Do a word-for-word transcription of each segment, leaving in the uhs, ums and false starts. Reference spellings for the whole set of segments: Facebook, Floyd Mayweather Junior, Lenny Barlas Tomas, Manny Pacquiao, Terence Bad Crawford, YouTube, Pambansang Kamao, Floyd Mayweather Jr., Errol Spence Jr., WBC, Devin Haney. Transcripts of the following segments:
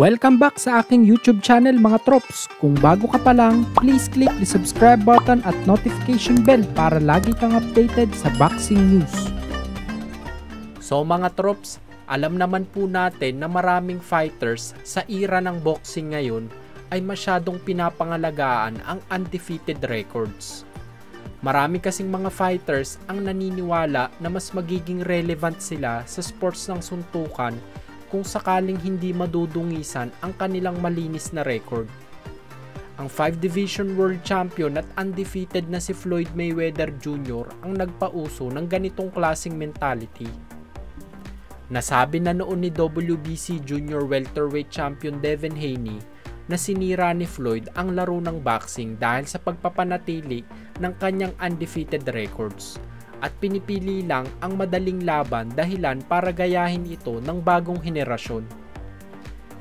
Welcome back sa aking YouTube channel mga trops. Kung bago ka pa lang, please click the subscribe button at notification bell para lagi kang updated sa boxing news. So mga trops, alam naman po natin na maraming fighters sa era ng boxing ngayon ay masyadong pinapangalagaan ang undefeated records. Marami kasing mga fighters ang naniniwala na mas magiging relevant sila sa sports ng suntukan kung sakaling hindi madudungisan ang kanilang malinis na record. Ang five division world champion at undefeated na si Floyd Mayweather Junior ang nagpauso ng ganitong klaseng mentality. Nasabi na noon ni W B C Junior Welterweight Champion Devin Haney na sinira ni Floyd ang laro ng boxing dahil sa pagpapanatili ng kanyang undefeated records, at pinipili lang ang madaling laban dahilan para gayahin ito ng bagong henerasyon.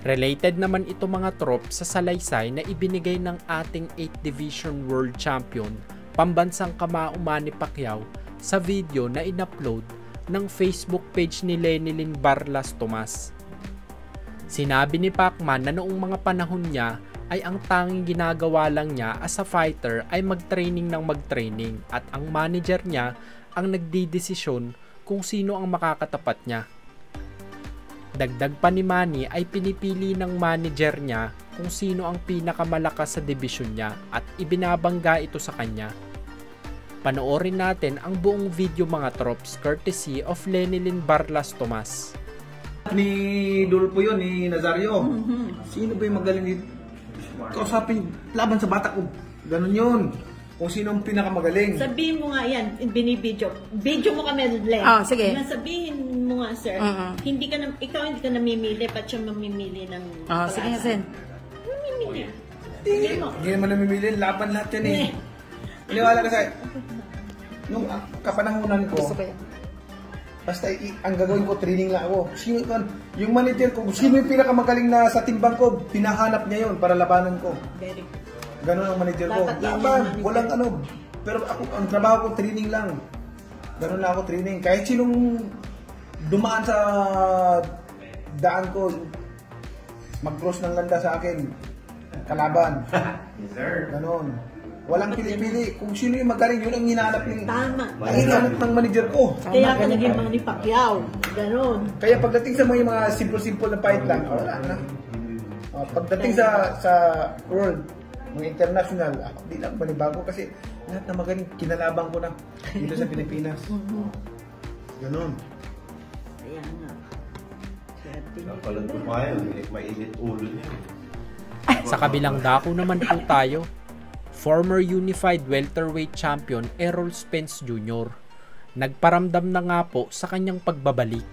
Related naman ito mga trop sa salaysay na ibinigay ng ating eight division world champion, pambansang kamao Manny Pacquiao, sa video na inupload ng Facebook page ni Lenny Barlas Tomas. Sinabi ni Pacman na noong mga panahon niya ay ang tanging ginagawa lang niya as a fighter ay mag-training ng mag-training at ang manager niya ang nagdidesisyon kung sino ang makakatapat niya. Dagdag pa ni Manny ay pinipili ng manager niya kung sino ang pinakamalakas sa division niya at ibinabangga ito sa kanya. Panoorin natin ang buong video mga trops courtesy of Lenny Barlas Tomas. Ni Dulpo yun, ni Nazario. Mm-hmm. Sino ba yung magaling dito? Kausapin, laban sa bata ko. Ganun yun. Kung sino ang pinakamagaling. Sabihin mo nga yan, binibidyo. Video mo kami, Len. Oh, sige. Nasabihin mo nga, sir, uh-huh. hindi ka na, ikaw hindi ka namimili, pat siya mamimili ng... Oh, sige nga, Sen. Mamimili. Hindi. Hindi naman namimili. Laban lahat yan eh. Iniwala ka sa'yo. Nung kapanahonan ko, basta ang gagawin ko, training lang ako. Sino yun? Yung manager ko, sino yung pinakamagaling na sa timbang ko, pinahanap niya yun para labanan ko. Ganun ang manager ko. Laban, walang ano. Pero ako, ang trabaho ko, training lang. Ganun na ako, training. Kahit sinong dumaan sa daan ko, mag-cross ng ganda sa akin. Kalaban. Ganun. Walang pili-pili. Kung sino yung magaling, yun ang hinahanap ng... Tama. Ang hinahanap ng manager ko. Kaya ka naging Manny Pacquiao. Ganon. Kaya pagdating sa mga, mga simple-simple na fight lang, wala na. Uh, pagdating sa sa world, mga international, ako di lang manibago kasi lahat na magaling, kinalabang ko na dito sa Pilipinas. Ganon. Kaya nga. Kapalag ko pa yun. Mailit ulo niya. Sa kabilang dako naman po tayo, former Unified Welterweight Champion Errol Spence Junior nagparamdam na nga po sa kanyang pagbabalik.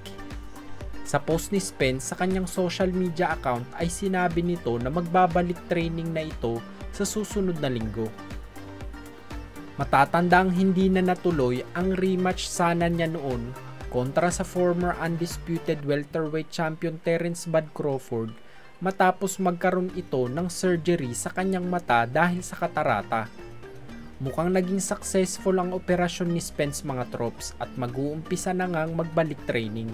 Sa post ni Spence sa kanyang social media account ay sinabi nito na magbabalik training na ito sa susunod na linggo. Matatandang hindi na natuloy ang rematch sana niya noon kontra sa former undisputed welterweight champion Terence Bad Crawford matapos magkaroon ito ng surgery sa kanyang mata dahil sa katarata. Mukhang naging successful ang operasyon ni Spence mga trops at mag-uumpisa na ngang magbalik training.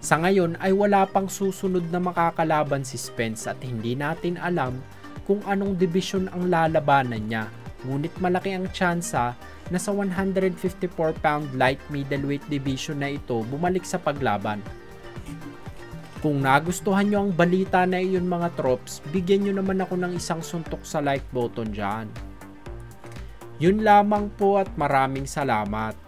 Sa ngayon ay wala pang susunod na makakalaban si Spence at hindi natin alam kung anong division ang lalabanan niya, ngunit malaki ang tsansa na sa one fifty-four pound light middleweight division na ito bumalik sa paglaban. Kung nagustuhan nyo ang balita na iyon mga trops, bigyan nyo naman ako ng isang suntok sa like button dyan. Yun lamang po at maraming salamat.